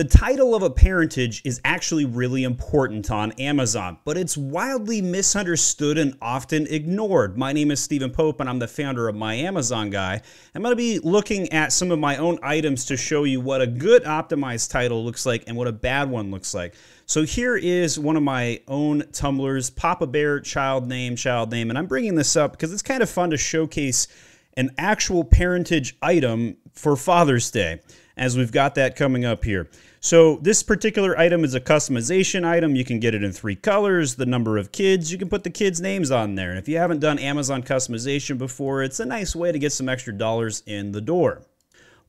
The title of a parentage is actually really important on Amazon, but it's wildly misunderstood and often ignored. My name is Stephen Pope, and I'm the founder of My Amazon Guy. I'm going to be looking at some of my own items to show you what a good optimized title looks like and what a bad one looks like. So here is one of my own tumblers, Papa Bear, child name, and I'm bringing this up because it's kind of fun to showcase an actual parentage item for Father's Day, as we've got that coming up here. So this particular item is a customization item. You can get it in 3 colors, the number of kids. You can put the kids' names on there. And if you haven't done Amazon customization before, it's a nice way to get some extra dollars in the door.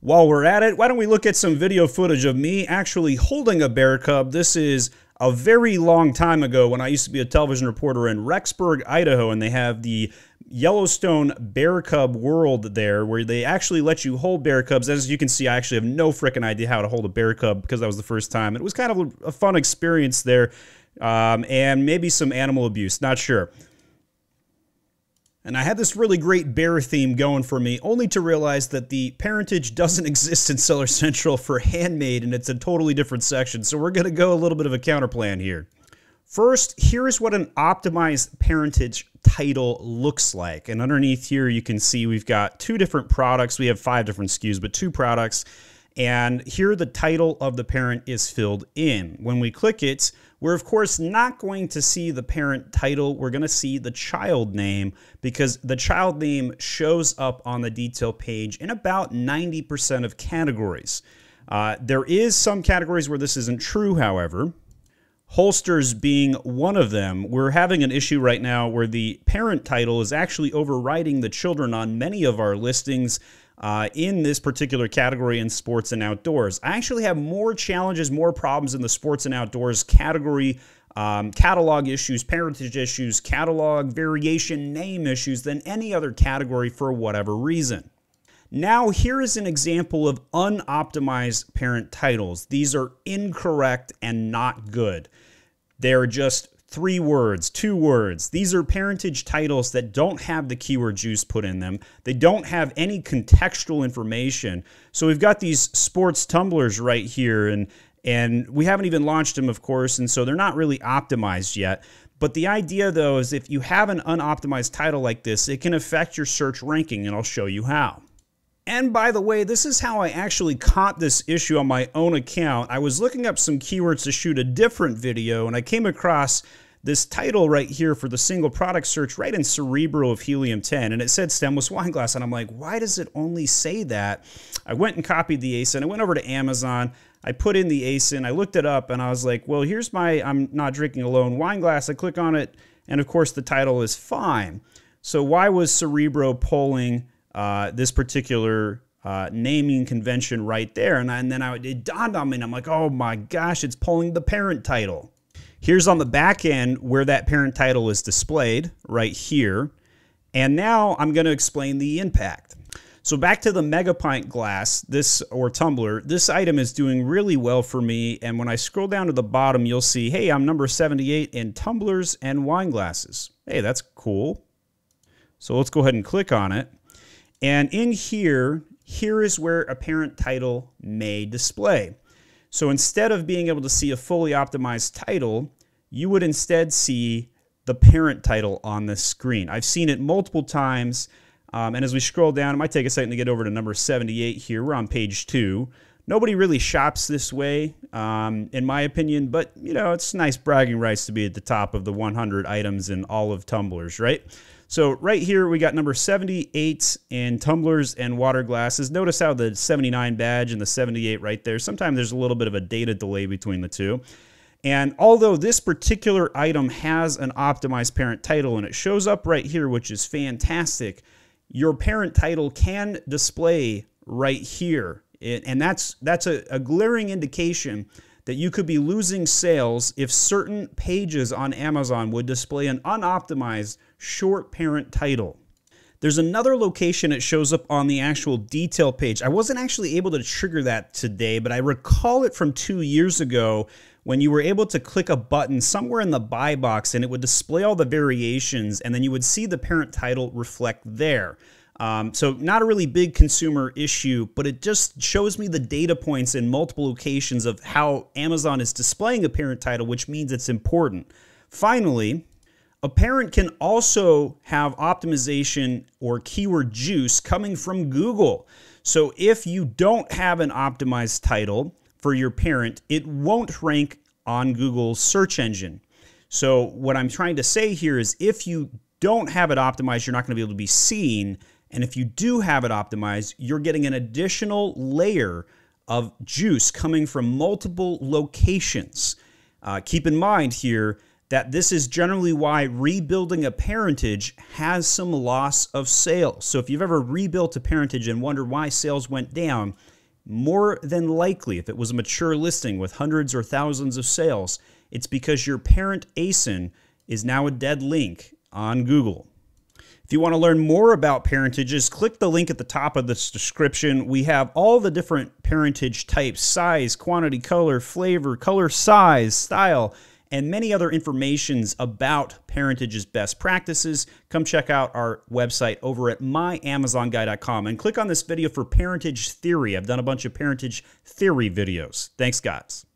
While we're at it, why don't we look at some video footage of me actually holding a bear cub. This is a very long time ago when I used to be a television reporter in Rexburg, Idaho, and they have the Yellowstone bear cub world there where they actually let you hold bear cubs. As you can see, I actually have no freaking idea how to hold a bear cub because that was the first time. It was kind of a fun experience there, and maybe some animal abuse, not sure. And I had this really great bear theme going for me, only to realize that the parentage doesn't exist in Seller Central for handmade, and it's a totally different section. So we're going to go a little bit of a counterplan here. First, here's what an optimized parentage title looks like. And underneath here, you can see we've got 2 different products. We have 5 different SKUs, but 2 products. And here the title of the parent is filled in. When we click it, we're of course not going to see the parent title. We're going to see the child name because the child name shows up on the detail page in about 90% of categories. There is some categories where this isn't true, however. Holsters being one of them. We're having an issue right now where the parent title is actually overriding the children on many of our listings in this particular category in sports and outdoors. I actually have more challenges, more problems in the sports and outdoors category, catalog issues, parentage issues, catalog variation name issues than any other category for whatever reason. Now, here is an example of unoptimized parent titles. These are incorrect and not good. They're just 3 words, 2 words. These are parentage titles that don't have the keyword juice put in them. They don't have any contextual information. So we've got these sports tumblers right here, and we haven't even launched them, of course, and so they're not really optimized yet. But the idea, though, is if you have an unoptimized title like this, it can affect your search ranking, and I'll show you how. And by the way, this is how I actually caught this issue on my own account. I was looking up some keywords to shoot a different video, and I came across this title right here for the single product search right in Cerebro of Helium 10, and it said stemless wine glass, and I'm like, why does it only say that? I went and copied the ASIN. I went over to Amazon. I put in the ASIN. I looked it up, and I was like, well, here's my I'm not drinking alone wine glass. I click on it, and of course, the title is fine. So why was Cerebro polling this particular naming convention right there? And then it dawned on me, and I'm like, oh my gosh, it's pulling the parent title. Here's on the back end where that parent title is displayed right here. And now I'm going to explain the impact. So back to the Megapint glass, this item is doing really well for me. And when I scroll down to the bottom, you'll see, hey, I'm number 78 in tumblers and wine glasses. Hey, that's cool. So let's go ahead and click on it. And in here, here is where a parent title may display. So instead of being able to see a fully optimized title, you would instead see the parent title on the screen. I've seen it multiple times. And as we scroll down, it might take a second to get over to number 78 here. We're on page 2. Nobody really shops this way, in my opinion, but you know, it's nice bragging rights to be at the top of the 100 items in all of tumblers, right? So right here, we got number 78 in tumblers and water glasses. Notice how the 79 badge and the 78 right there, sometimes there's a little bit of a data delay between the 2. And although this particular item has an optimized parent title and it shows up right here, which is fantastic, your parent title can display right here. And that's a glaring indication that you could be losing sales if certain pages on Amazon would display an unoptimized short parent title. There's another location it shows up on the actual detail page. I wasn't actually able to trigger that today, but I recall it from 2 years ago when you were able to click a button somewhere in the buy box and it would display all the variations, and then you would see the parent title reflect there. So not a really big consumer issue, but it just shows me the data points in multiple locations of how Amazon is displaying a parent title, which means it's important. Finally, a parent can also have optimization or keyword juice coming from Google. So if you don't have an optimized title for your parent, it won't rank on Google's search engine. So what I'm trying to say here is if you don't have it optimized, you're not going to be able to be seen. And if you do have it optimized, you're getting an additional layer of juice coming from multiple locations. Keep in mind here that this is generally why rebuilding a parentage has some loss of sales. So if you've ever rebuilt a parentage and wondered why sales went down, more than likely, if it was a mature listing with hundreds or thousands of sales, it's because your parent ASIN is now a dead link on Google. If you want to learn more about parentages, click the link at the top of this description. We have all the different parentage types, size, quantity, color, flavor, color, size, style, and many other informations about parentage's best practices. Come check out our website over at myamazonguy.com and click on this video for parentage theory. I've done a bunch of parentage theory videos. Thanks, guys.